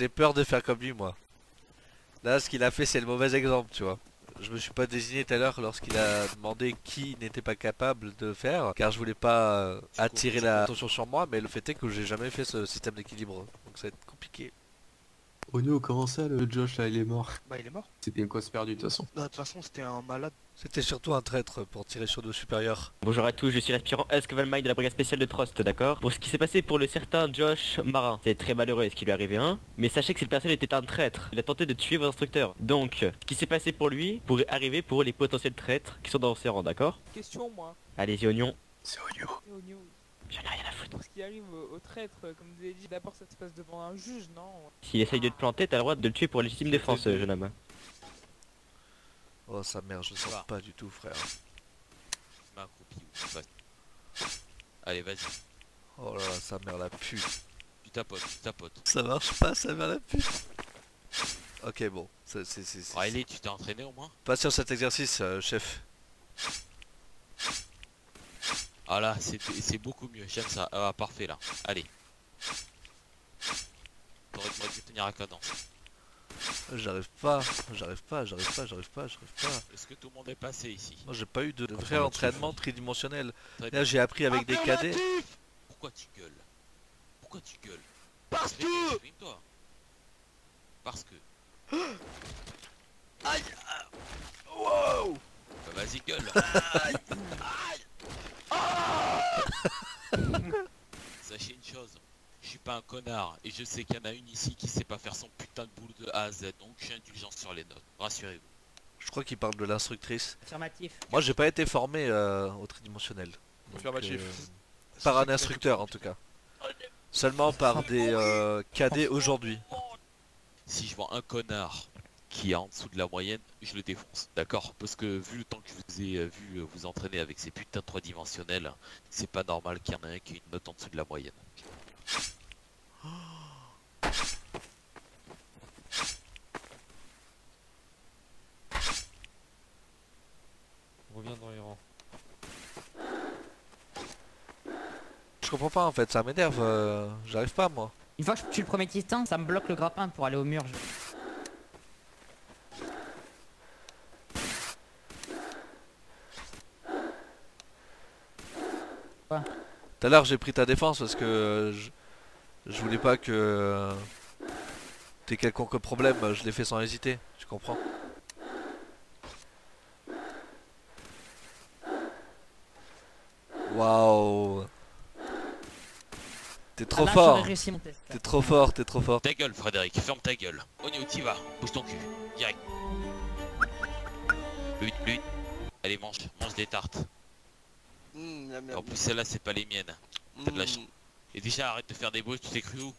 J'ai peur de faire comme lui, moi. Là, ce qu'il a fait, c'est le mauvais exemple, tu vois. Je me suis pas désigné tout à l'heure lorsqu'il a demandé qui n'était pas capable de faire, car je voulais pas attirer l'attention sur moi, mais le fait est que j'ai jamais fait ce système d'équilibre, donc ça va être compliqué. Oh no, comment ça le Josh là, il est mort? Bah il est mort. C'était une cause perdue de toute façon. Bah de toute façon c'était un malade. C'était surtout un traître pour tirer sur nos supérieurs. Bonjour à tous, je suis l'aspirant Eskvalmy de la brigade spéciale de Trost, d'accord? Pour ce qui s'est passé pour le certain Josh Marin, c'est très malheureux ce qui lui est arrivé, hein? Mais sachez que cette personne était un traître. Il a tenté de tuer vos instructeurs. Donc, ce qui s'est passé pour lui pourrait arriver pour les potentiels traîtres qui sont dans ses rangs, d'accord? Question moi. Allez-y oignon. C'est oignon. J'en ai rien à foutre. Ce qui arrive au traître, comme vous avez dit, d'abord ça se passe devant un juge, non? S'il essaye de te planter, t'as le droit de le tuer pour légitime défense, jeune homme. Oh sa mère, je le sens pas du tout, frère. Allez, vas-y. Oh là là, sa mère la pute. Tu tapotes, tu tapotes. Ça marche pas, sa mère la pute. Ok, bon. Riley, tu t'es entraîné au moins? Pas sur cet exercice, chef. Ah là, c'est beaucoup mieux, j'aime ça. Ah, parfait là. Allez. T'aurais pu tenir la cadence. J'arrive pas. Est-ce que tout le monde est passé ici? Moi j'ai pas eu de vrai entraînement tridimensionnel. Là j'ai appris avec des cadets. Pourquoi tu gueules? Parce que... Aïe. Wow. Bah vas-y gueule. Aïe. Sachez une chose, je suis pas un connard et je sais qu'il y en a une ici qui sait pas faire son putain de boulot de A à Z, donc j'ai indulgence sur les notes, rassurez-vous. Je crois qu'il parle de l'instructrice. Affirmatif. Moi j'ai pas été formé au tridimensionnel. Affirmatif. Par un instructeur en tout cas. Seulement par des cadets aujourd'hui. Si je vois un connard qui est en dessous de la moyenne, je le défonce, d'accord? Parce que vu le temps que je vous ai vu vous entraîner avec ces putains de trois dimensionnels, c'est pas normal qu'il y en ait un qui ait une note en dessous de la moyenne. On revient dans les rangs. Je comprends pas en fait, ça m'énerve, j'arrive pas moi. Une fois que je tue le premier titan, ça me bloque le grappin pour aller au mur. Tout à l'heure j'ai pris ta défense parce que je voulais pas que t'aies quelconque problème, je l'ai fait sans hésiter, tu comprends? Waouh! T'es trop fort! T'es trop fort, t'es trop fort! Ta gueule Frédéric, ferme ta gueule! Ogno, t'y vas, bouge ton cul, direct! Lutte! Allez mange des tartes! En plus celle-là c'est pas les miennes. T'as de la chance. Et déjà arrête de faire des bruits, tu t'es cru où?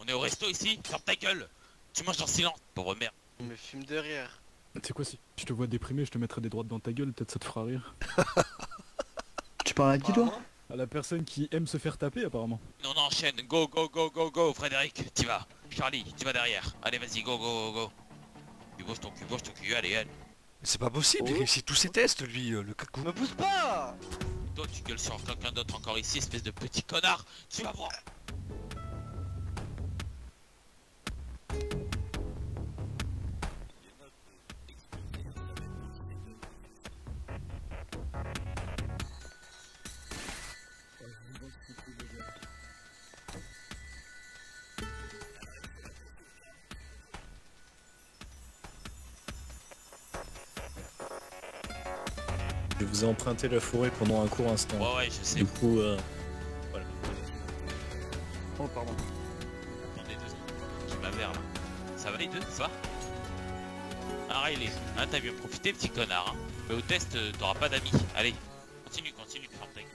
On est au resto ici? Ferme ta gueule! Tu manges en silence, pauvre merde. Il me fume de rire. Tu sais quoi, si je te vois déprimé, je te mettrai des droites dans ta gueule, peut-être ça te fera rire. Tu parles à qui toi? À la personne qui aime se faire taper apparemment. Non, enchaîne, go Frédéric, t'y vas. Charlie, tu vas derrière. Allez vas-y, go. Bouge ton cul, allez. C'est pas possible, il réussit tous ses tests lui, le Kakou. Me pousse pas! Toi tu gueules sur quelqu'un d'autre encore ici, espèce de petit connard, tu vas voir. Je vous ai emprunté la forêt pendant un court instant. Ouais, je sais. Du coup, voilà. Oh, pardon. Attendez 2 secondes. Je m'avère là. Ça va les deux, ça va? Ah, Riley, hein, t'as bien profité, petit connard. Hein. Mais au test, t'auras pas d'amis. Allez, continue, Fortec.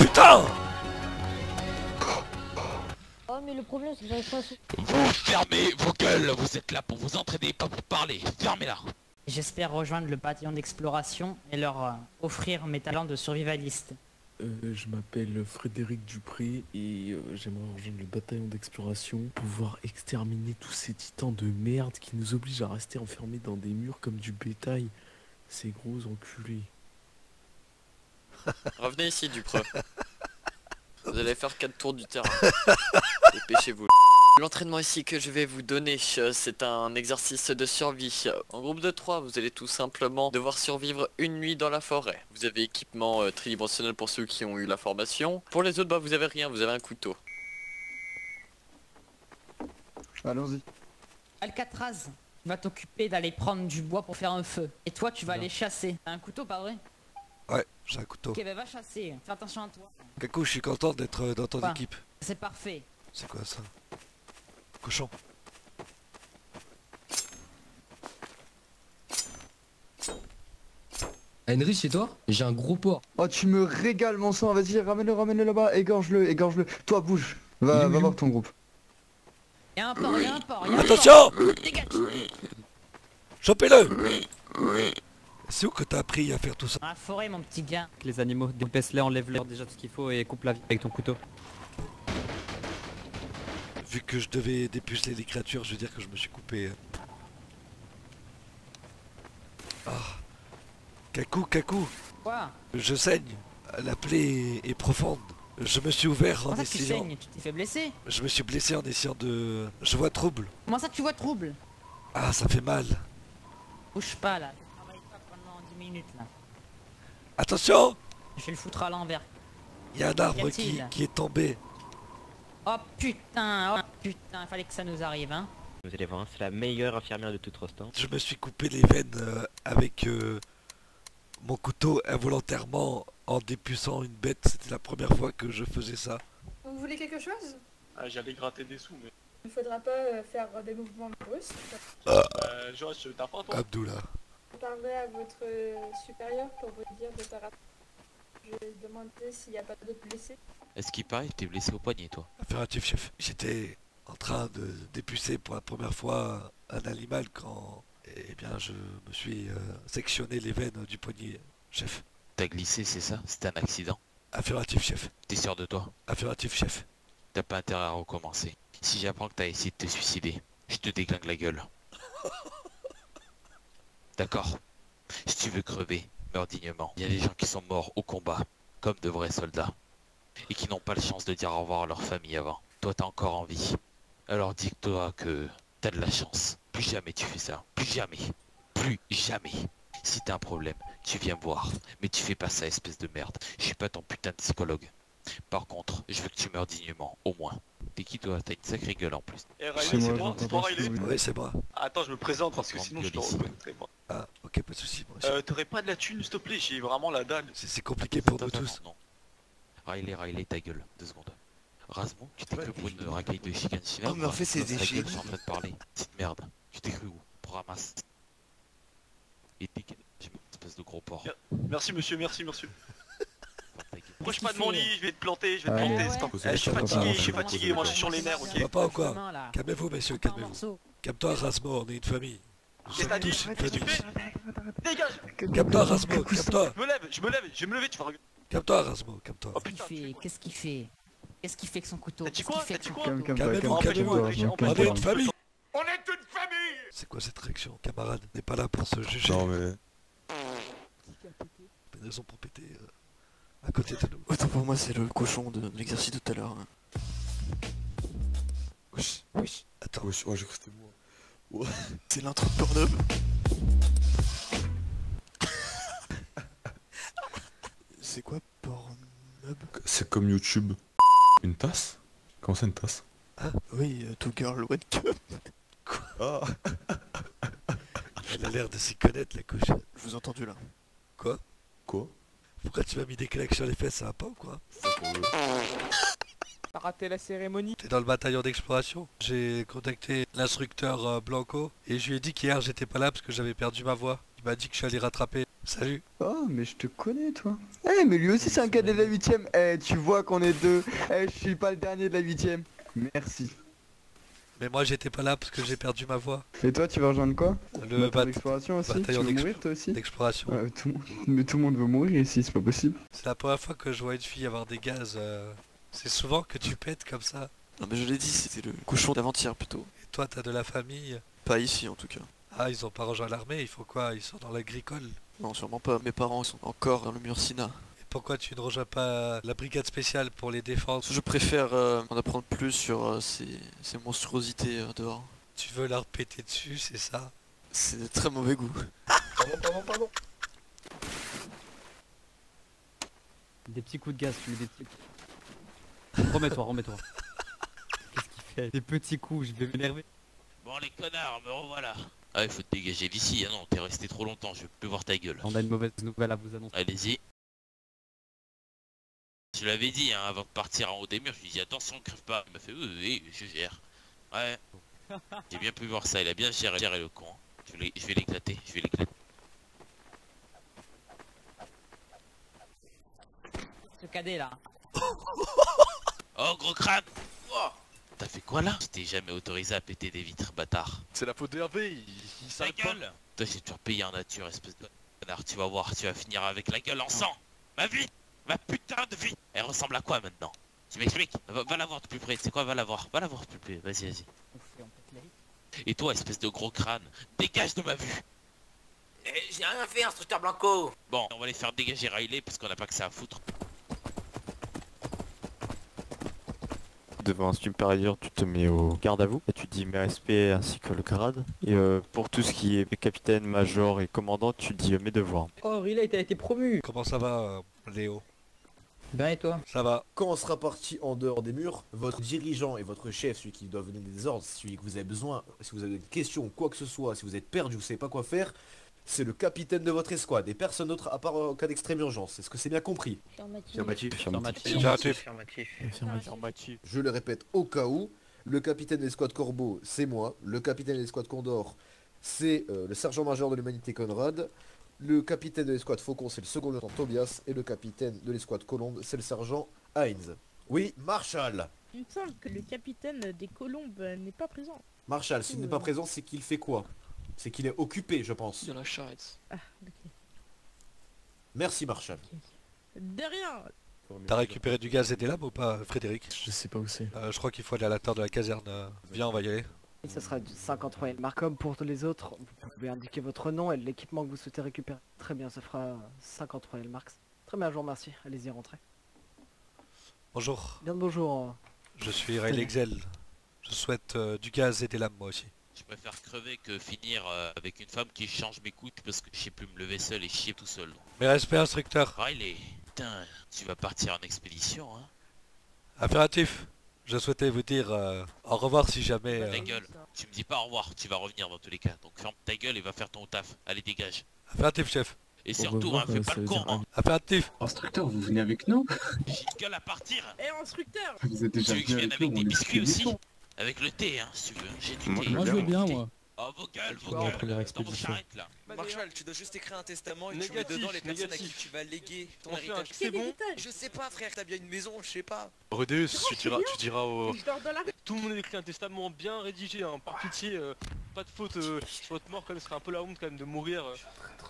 Putain! Mais le problème c'est que j'arrive pas à... Vous fermez vos gueules, vous êtes là pour vous entraîner, pas pour parler, fermez-la. J'espère rejoindre le bataillon d'exploration et leur offrir mes talents de survivaliste. Je m'appelle Frédéric Dupré et j'aimerais rejoindre le bataillon d'exploration pour pouvoir exterminer tous ces titans de merde qui nous obligent à rester enfermés dans des murs comme du bétail. Ces gros enculés. Revenez ici, Dupré. Vous allez faire 4 tours du terrain. Dépêchez-vous. L'entraînement ici que je vais vous donner, c'est un exercice de survie. En groupe de 3, vous allez tout simplement devoir survivre une nuit dans la forêt. Vous avez équipement tridimensionnel pour ceux qui ont eu la formation. Pour les autres, bah, vous avez rien, vous avez un couteau. Allons-y. Alcatraz va t'occuper d'aller prendre du bois pour faire un feu. Et toi, tu vas aller chasser. T'as un couteau, pas vrai? Ouais, j'ai un couteau. Ok, bah va chasser, fais attention à toi. Kakou, je suis content d'être dans ton équipe. C'est parfait. C'est quoi ça? Cochon. Henry, c'est toi? J'ai un gros porc. Oh, tu me régales, mon sang, vas-y, ramène-le là-bas, égorge-le, égorge-le. Toi, bouge, va voir ton groupe. Y'a un porc, y'a un porc, y'a un porc. Attention! Chopez-le! C'est où que t'as appris à faire tout ça? Dans la forêt, mon petit gars. Les animaux, dépêche-les, enlève-leur déjà tout ce qu'il faut et coupe la vie avec ton couteau. Vu que je devais dépuceler les créatures, je veux dire que je me suis coupé. Ah, Kakou. Quoi? Je saigne. La plaie est profonde. Je me suis ouvert en essayant... Comment ça tu saignes? Tu t'es fait blesser? Je me suis blessé en essayant de... Je vois trouble. Comment ça tu vois trouble? Ah, ça fait mal. Bouge pas là. Minutes là. Attention! Je vais le foutre à l'envers. Il y a un arbre qui est tombé. Oh putain, fallait que ça nous arrive hein. Vous allez voir, c'est la meilleure infirmière de toute Rostan. Je me suis coupé les veines avec mon couteau involontairement en dépuçant une bête. C'était la première fois que je faisais ça. Vous voulez quelque chose? Ah, j'allais gratter des sous mais... Il ne faudra pas faire des mouvements brusques. Josh, t'as pas toi? Abdullah. Je parlerai à votre supérieur pour vous dire de pas rater. Je vais demander s'il n'y a pas d'autres blessés. Est-ce qu'il paraît que t'es blessé au poignet toi? Affirmatif chef. J'étais en train de dépucer pour la première fois un animal quand... Eh bien je me suis sectionné les veines du poignet chef. T'as glissé c'est ça? C'était un accident? Affirmatif chef. T'es sûr de toi? Affirmatif chef. T'as pas intérêt à recommencer. Si j'apprends que t'as essayé de te suicider, je te déglingue la gueule. D'accord. Si tu veux crever, meurs dignement. Il y a des gens qui sont morts au combat, comme de vrais soldats. Et qui n'ont pas la chance de dire au revoir à leur famille avant. Toi t'as encore envie. Alors dis-toi que t'as de la chance. Plus jamais tu fais ça. Plus jamais. Plus jamais. Si t'as un problème, tu viens me voir. Mais tu fais pas ça, espèce de merde. Je suis pas ton putain de psychologue. Par contre, je veux que tu meurs dignement, au moins. T'es qui toi? T'as une sacrée gueule en plus. Eh Riley, c'est moi, ouais, c'est moi. Attends, je me présente parce que sinon je te reconnaîtrai pas. Ah, ok, pas de soucis. T'aurais pas de la thune, s'il te plaît, j'ai vraiment la dalle. C'est compliqué pour nous tous. Non. Riley, ta gueule, 2 secondes. Rasbord, tu t'es cru pour une racaille de chicane chinoise? Non, mais en fait, c'est des chiens. Je suis en train de parler, petite merde. Tu t'es cru où? Ramasse. Et pique, espèce de gros porc. Merci monsieur, merci monsieur. Approche pas de mon lit, je vais te planter, c'est pas possible. Je suis fatigué, moi je suis sur les nerfs, ok. Papa ou quoi? Calmez-vous messieurs, calmez-vous. Calme-toi Rasbord, on est une famille. Dégage! Calme-toi Rasbord, calme-toi. Je me lève, tu vas regarder. Calme-toi Rasbord, calme-toi. Oh putain, qu'est-ce qu'il fait avec son couteau? T'as dit quoi? Calmez-vous, on est une famille. On est une famille! C'est quoi cette réaction? Camarade, on n'est pas là pour se juger. Non mais... Pas de raison pour péter... à côté de nous. Autant pour moi c'est le cochon de l'exercice de tout à l'heure. Wesh, wesh. Attends, wesh, oh j'ai cru que c'était moi. Oh. C'est l'intro de Pornhub. C'est quoi Pornhub? C'est comme YouTube. Une tasse? Comment ça une tasse? Ah oui, two girl webcam. Quoi? Oh. Elle a l'air de s'y connaître la couche. Je vous ai entendu là. Quoi? Quoi? Pourquoi tu m'as mis des claques sur les fesses, ça va pas ou quoi? T'as raté la cérémonie. T'es dans le bataillon d'exploration. J'ai contacté l'instructeur Blanco et je lui ai dit qu'hier j'étais pas là parce que j'avais perdu ma voix. Il m'a dit que je suis allé rattraper. Salut. Oh mais je te connais toi. Eh hey, mais lui aussi c'est un cadet de la 8ème. Eh hey, tu vois qu'on est deux. Eh hey, je suis pas le dernier de la 8ème. Merci. Mais moi j'étais pas là parce que j'ai perdu ma voix. Et toi tu vas rejoindre quoi? Le bataillon d'exploration aussi. Tu veux mourir toi aussi? D'exploration. Ouais, mais tout le monde veut mourir ici, c'est pas possible. C'est la première fois que je vois une fille avoir des gaz. C'est souvent que tu pètes comme ça. Non mais je l'ai dit, c'était le cochon d'avant-hier plutôt. Et toi t'as de la famille? Pas ici en tout cas. Ah ils ont pas rejoint l'armée, ils font quoi? Ils sont dans l'agricole? Non sûrement pas, mes parents sont encore dans le Mursina. pourquoi tu ne rejoins pas la brigade spéciale pour les défendre? Je préfère en apprendre plus sur ces monstruosités dehors. Tu veux la repéter dessus, c'est ça? C'est de très mauvais goût. Pardon. Des petits coups de gaz, tu mets des petits coups. Remets-toi. Qu'est-ce qu'il fait? Des petits coups, je vais m'énerver. Bon les connards, me revoilà. Ah il faut te dégager d'ici, ah non, t'es resté trop longtemps, je vais plus voir ta gueule. On a une mauvaise nouvelle à vous annoncer. Allez-y. Je l'avais dit hein, avant de partir en haut des murs, je lui ai dit attention, crève pas. Il m'a fait oui, je gère. Ouais. J'ai bien pu voir ça, il a bien géré le con. Je vais l'éclater, Ce cadet là. Oh gros crâne. Oh. T'as fait quoi là? T'es jamais autorisé à péter des vitres, bâtard. C'est la faute d'Hervé, il s'arrête pas. Gueule. Toi j'ai toujours payé en nature, espèce de connard, tu vas voir, tu vas finir avec la gueule en sang. Ma vie, ma putain de vie. Elle ressemble à quoi maintenant? Tu m'expliques? Va la voir de plus près, c'est quoi? Va la voir de plus près, vas-y. Et toi, espèce de gros crâne, dégage de ma vue. J'ai rien fait, instructeur Blanco. Bon, on va les faire dégager Riley parce qu'on n'a pas que ça à foutre. Devant un supérieur, tu te mets au garde à vous et tu dis mes respects ainsi que le grade. Et pour tout ce qui est capitaine, major et commandant, tu dis mes devoirs. Oh Riley, t'as été promu. Comment ça va, Léo? Ben et toi? Ça va. Quand on sera parti en dehors des murs, votre dirigeant et votre chef, celui qui doit donner des ordres, celui que vous avez besoin, si vous avez des questions, quoi que ce soit, si vous êtes perdu, vous savez pas quoi faire, c'est le capitaine de votre escouade et personne d'autre à part en cas d'extrême urgence. Est-ce que c'est bien compris? Affirmatif. Je le répète au cas où, le capitaine de l'escouade Corbeau, c'est moi, le capitaine de l'escouade Condor, c'est le sergent-major de l'humanité Conrad. Le capitaine de l'escouade Faucon, c'est le second lieutenant Tobias. Et le capitaine de l'escouade Colombe, c'est le sergent Heinz. Oui, Marshall. Il me semble que le capitaine des Colombes n'est pas présent. Marshall, s'il n'est pas présent, c'est qu'il fait quoi? C'est qu'il est occupé, je pense. De la charrette. Ah, ok. Merci, Marshall. Okay. De rien. T'as récupéré du gaz et des lames ou pas, Frédéric? Je sais pas où c'est. Je crois qu'il faut aller à l'intérieur de la caserne. Viens, on va y aller. Et ça sera du 53 Marcom. Pour tous les autres, vous pouvez indiquer votre nom et l'équipement que vous souhaitez récupérer. Très bien, ça fera 53 Marx. Très bien, je vous remercie. Allez-y, rentrez. Bonjour. Bien bonjour. Je suis Riley Exel. Je souhaite du gaz et des lames, moi aussi. Je préfère crever que finir avec une femme qui change mes couches parce que je sais plus me lever seul et chier tout seul. Mais respect, instructeur. Riley, putain, tu vas partir en expédition, hein? Affirmatif. Je souhaitais vous dire au revoir si jamais... Ta gueule, tu me dis pas au revoir, tu vas revenir dans tous les cas. Donc ferme ta gueule et va faire ton taf. Allez dégage. Affirmatif chef. Et surtout, hein, fais pas le con hein. Affirmatif. Instructeur, vous venez avec nous? J'ai une gueule à partir. Eh instructeur, vous êtes déjà... Tu veux que je vienne avec des biscuits aussi? Avec le thé hein, si tu veux. J'ai du thé. Moi je veux bien moi. Oh vos gueules, dans vos charrettes là. Marshall, tu dois juste écrire un testament et tu mets dedans les personnes à qui tu vas léguer ton héritage. C'est bon. Je sais pas frère, t'as bien une maison, je sais pas. Rudéus, tu diras au... Tout le monde écrit un testament bien rédigé, hein, par pitié, pas de faute, votre mort quand même, ce serait un peu la honte quand même de mourir,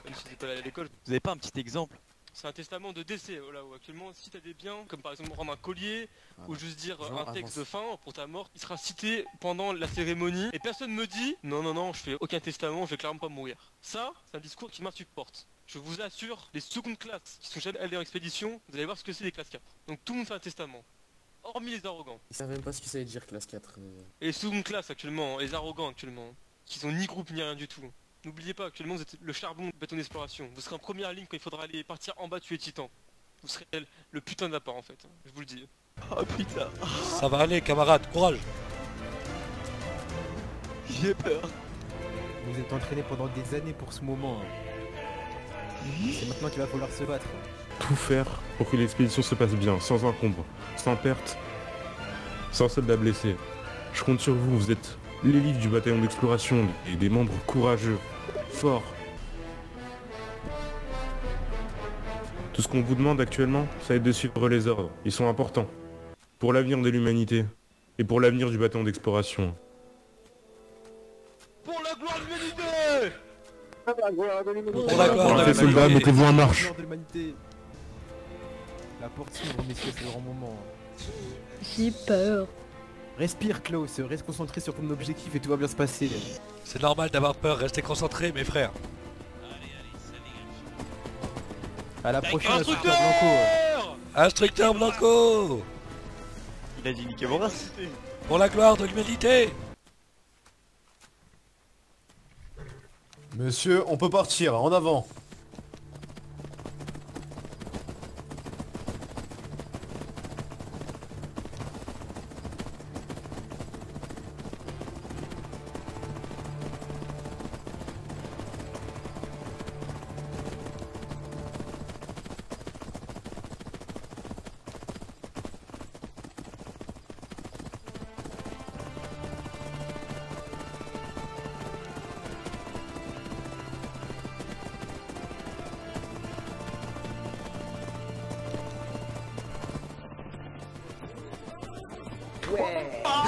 même si t'es pas allé à l'école. Vous avez pas un petit exemple? C'est un testament de décès, voilà, où actuellement, si t'as des biens, comme par exemple rendre un collier, voilà. Ou juste dire un texte de fin pour ta mort, il sera cité pendant la cérémonie, et personne me dit, non, je fais aucun testament, je vais clairement pas mourir. Ça, c'est un discours qui m'insupporte. Je vous assure, les secondes classes qui sont jamais allées en expédition, vous allez voir ce que c'est les classes 4. Donc tout le monde fait un testament, hormis les arrogants. Ils savent même pas ce que ça veut dire classe 4. Et les secondes classes actuellement, les arrogants actuellement, qui sont ni groupe ni rien du tout. N'oubliez pas, actuellement vous êtes le charbon de bâton d'exploration. Vous serez en première ligne quand il faudra aller partir en bas tuer Titan. Vous serez le putain de la part en fait, je vous le dis. Oh putain. Ça va aller camarade, courage. J'ai peur. Vous êtes entraîné pendant des années pour ce moment. C'est maintenant qu'il va falloir se battre. Tout faire pour que l'expédition se passe bien, sans encombre, sans perte, sans soldats blessés. Je compte sur vous, vous êtes... l'élite du bataillon d'exploration et des membres courageux, forts. Tout ce qu'on vous demande actuellement, ça va être de suivre les ordres. Ils sont importants. Pour l'avenir de l'humanité. Et pour l'avenir du bataillon d'exploration. Pour la gloire de l'humanité! Pour la gloire de l'humanité! Soldats, mettez-vous en marche! La porte s'ouvre, messieurs, c'est le grand moment. J'ai peur. Respire Klaus, reste concentré sur ton objectif et tout va bien se passer. C'est normal d'avoir peur, restez concentrés mes frères. Allez, allez, ça dégage. À la prochaine, instructeur Blanco. Instructeur Blanco. Il a dit niquer mon race. Pour la gloire de l'humanité. Monsieur, on peut partir, en avant.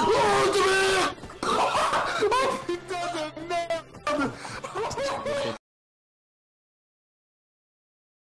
Ouais.